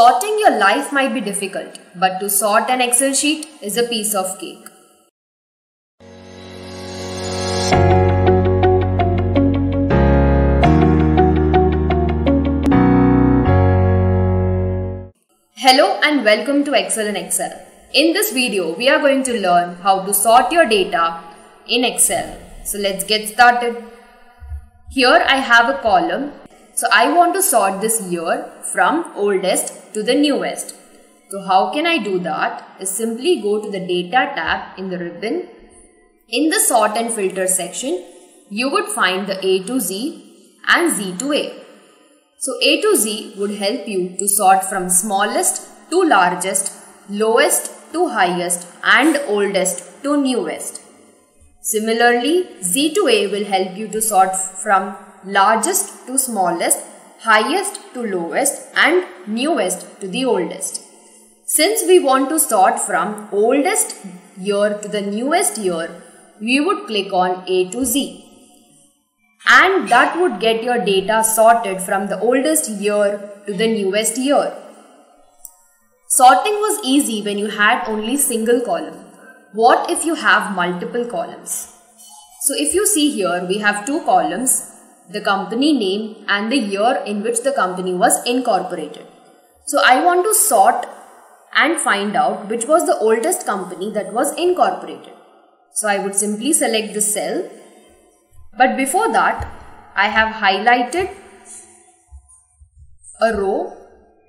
Sorting your life might be difficult, but to sort an Excel sheet is a piece of cake. Hello and welcome to Excel in Excel. In this video, we are going to learn how to sort your data in Excel. So let's get started. Here I have a column. So I want to sort this year from oldest to the newest. So how can I do that? Is simply go to the data tab in the ribbon. In the sort and filter section, you would find the A to Z and Z to A. So A to Z would help you to sort from smallest to largest, lowest to highest and oldest to newest. Similarly, Z to A will help you to sort from largest to smallest, highest to lowest and newest to the oldest. Since we want to sort from oldest year to the newest year, we would click on A to Z. And that would get your data sorted from the oldest year to the newest year. Sorting was easy when you had only single column. What if you have multiple columns? So if you see here, we have two columns, the company name and the year in which the company was incorporated. So I want to sort and find out which was the oldest company that was incorporated. So I would simply select the cell. But before that, I have highlighted a row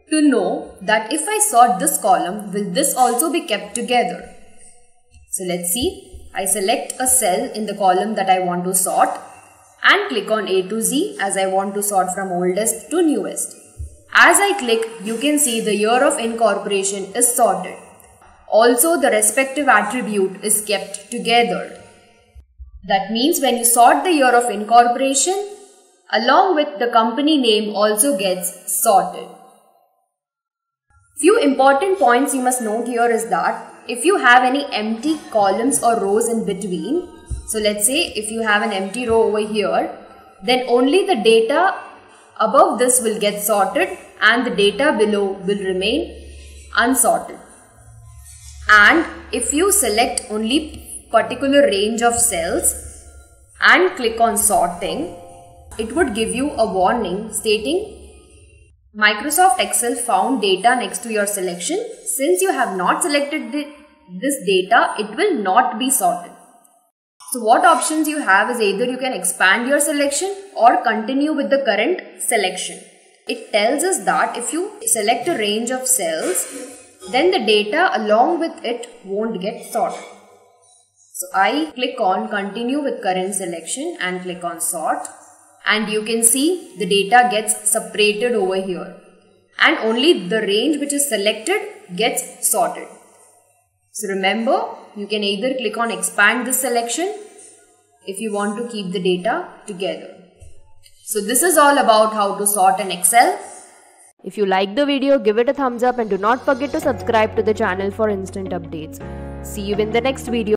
to know that if I sort this column, will this also be kept together? So let's see, I select a cell in the column that I want to sort and click on A to Z as I want to sort from oldest to newest. As I click, you can see the year of incorporation is sorted. Also, the respective attribute is kept together. That means when you sort the year of incorporation, along with the company name also gets sorted. Few important points you must note here is that if you have any empty columns or rows in between, so let's say if you have an empty row over here, then only the data above this will get sorted and the data below will remain unsorted. And if you select only particular range of cells and click on sorting, it would give you a warning stating Microsoft Excel found data next to your selection. Since you have not selected this data, it will not be sorted. So what options you have is either you can expand your selection or continue with the current selection. It tells us that if you select a range of cells, then the data along with it won't get sorted. So I click on continue with current selection and click on sort, and you can see the data gets separated over here and only the range which is selected gets sorted. So remember, you can either click on expand this selection if you want to keep the data together. So this is all about how to sort in Excel. If you like the video, give it a thumbs up and do not forget to subscribe to the channel for instant updates. See you in the next video.